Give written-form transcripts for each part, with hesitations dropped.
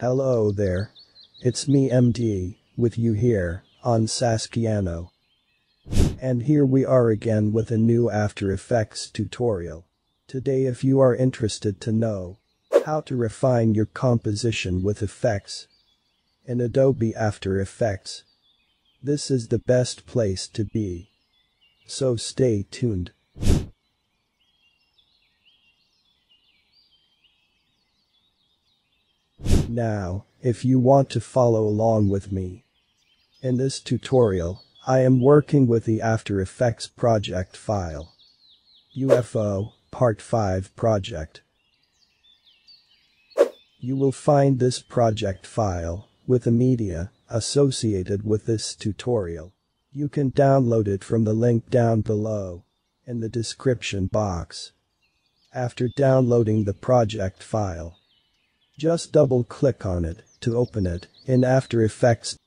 Hello there. It's me MD, with you here, on SaskiYano. And here we are again with a new After Effects tutorial. Today if you are interested to know how to refine your composition with effects in Adobe After Effects, this is the best place to be. So stay tuned. Now, if you want to follow along with me in this tutorial, I am working with the After Effects project file, UFO Part 5 project. You will find this project file with the media associated with this tutorial. You can download it from the link down below in the description box. After downloading the project file, just double-click on it to open it in After Effects.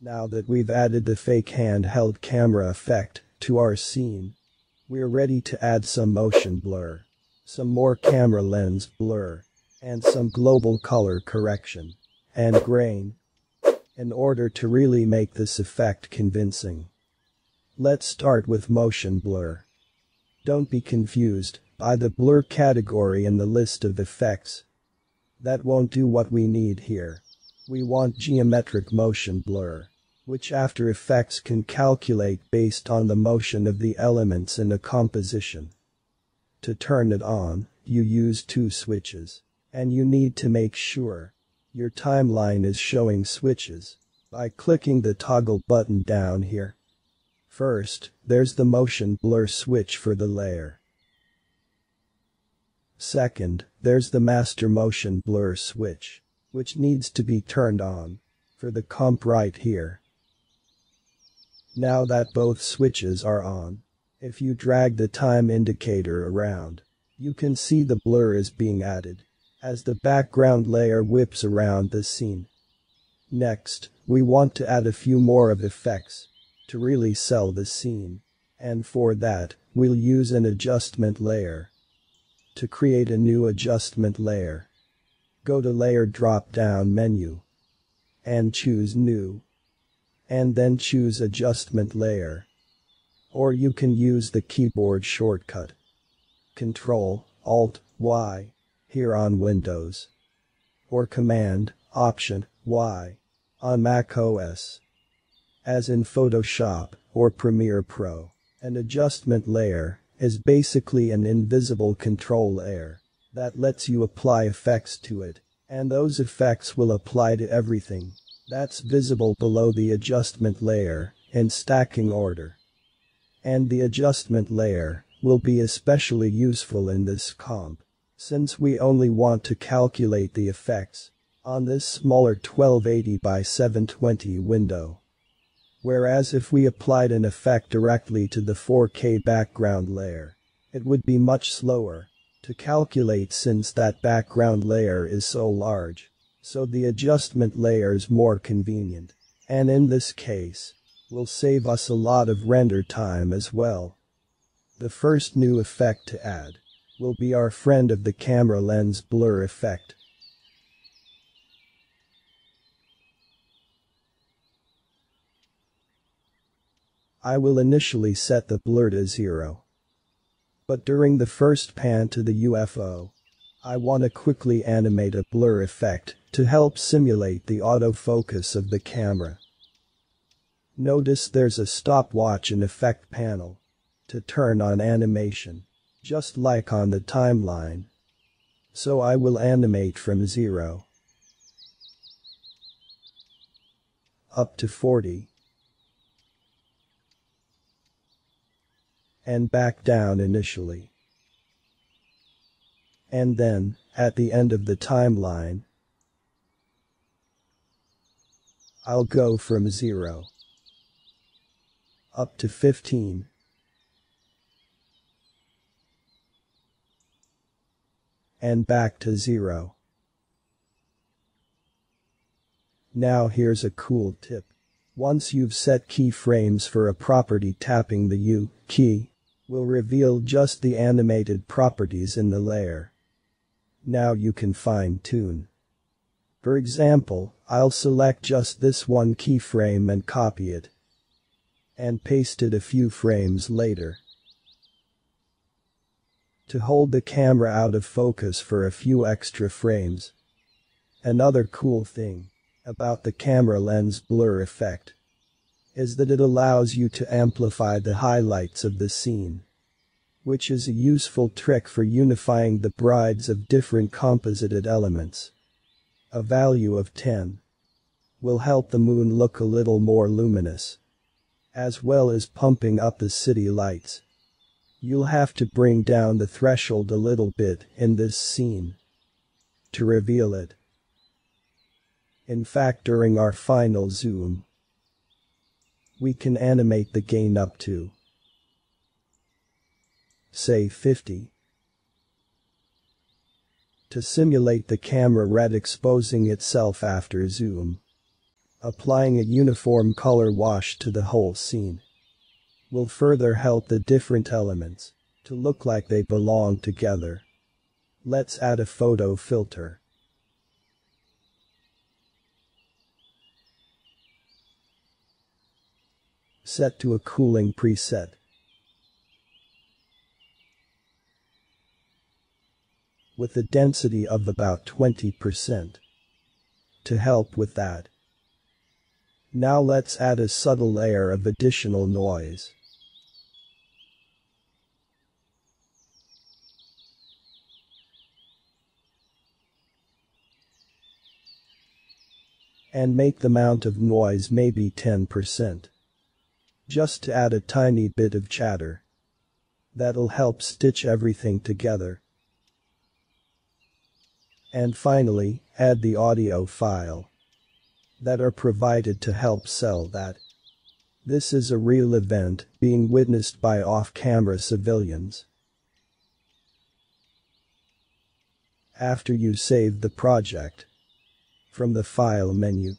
Now that we've added the fake handheld camera effect to our scene, we're ready to add some motion blur, some more camera lens blur, and some global color correction and grain in order to really make this effect convincing. Let's start with motion blur. Don't be confused by the blur category in the list of effects. That won't do what we need here. We want geometric motion blur, which After Effects can calculate based on the motion of the elements in a composition. To turn it on, you use two switches, and you need to make sure your timeline is showing switches by clicking the toggle button down here. First, there's the motion blur switch for the layer. Second, there's the master motion blur switch, which needs to be turned on for the comp right here. Now that both switches are on, if you drag the time indicator around, you can see the blur is being added as the background layer whips around the scene. Next, we want to add a few more of effects to really sell the scene, and for that, we'll use an adjustment layer. To create a new adjustment layer, go to Layer drop-down menu and choose New, and then choose Adjustment Layer. Or you can use the keyboard shortcut Ctrl-Alt-Y here on Windows, or Command-Option-Y on Mac OS. As in Photoshop or Premiere Pro, an adjustment layer is basically an invisible control layer that lets you apply effects to it, and those effects will apply to everything that's visible below the adjustment layer in stacking order. And the adjustment layer will be especially useful in this comp, since we only want to calculate the effects on this smaller 1280 by 720 window. Whereas if we applied an effect directly to the 4K background layer, it would be much slower to calculate since that background layer is so large. So the adjustment layer is more convenient, and in this case, will save us a lot of render time as well. The first new effect to add will be our friend of the camera lens blur effect. I will initially set the blur to 0. But during the first pan to the UFO, I want to quickly animate a blur effect to help simulate the autofocus of the camera. Notice there's a stopwatch in effect panel to turn on animation, just like on the timeline. So I will animate from 0 up to 40. And back down initially. And then, at the end of the timeline, I'll go from 0 up to 15. And back to 0. Now here's a cool tip. Once you've set keyframes for a property, tapping the U key will reveal just the animated properties in the layer. Now you can fine-tune For example, I'll select just this one keyframe and copy it and paste it a few frames later. To hold the camera out of focus for a few extra frames. Another cool thing about the camera lens blur effect is that it allows you to amplify the highlights of the scene, which is a useful trick for unifying the brides of different composited elements. A value of 10 will help the moon look a little more luminous, as well as pumping up the city lights. You'll have to bring down the threshold a little bit in this scene to reveal it. In fact, during our final zoom, we can animate the gain up to, say, 50, to simulate the camera red exposing itself after zoom. Applying a uniform color wash to the whole scene will further help the different elements to look like they belong together. Let's add a photo filter. Set to a cooling preset. With a density of about 20% to help with that. Now let's add a subtle layer of additional noise. And make the amount of noise maybe 10%. Just to add a tiny bit of chatter. That'll help stitch everything together. And finally, add the audio file that are provided to help sell that this is a real event being witnessed by off-camera civilians. After you save the project from the file menu,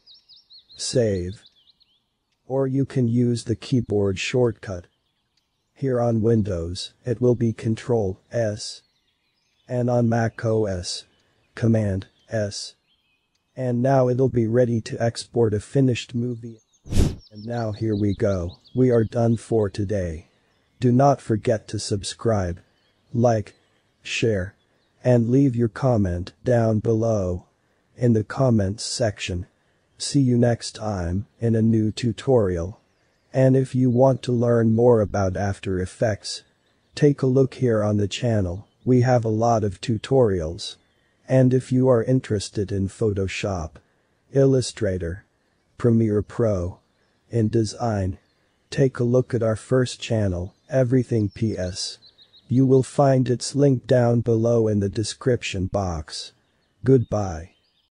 save. Or you can use the keyboard shortcut. Here on Windows, it will be Ctrl S, and on Mac OS, Command S. And now it'll be ready to export a finished movie. And now here we go, we are done for today. Do not forget to subscribe, like, share, and leave your comment down below in the comments section. See you next time in a new tutorial. And if you want to learn more about After Effects, take a look here on the channel. We have a lot of tutorials. And if you are interested in Photoshop, Illustrator, Premiere Pro, InDesign, take a look at our first channel, Everything PS. You will find its link down below in the description box. Goodbye.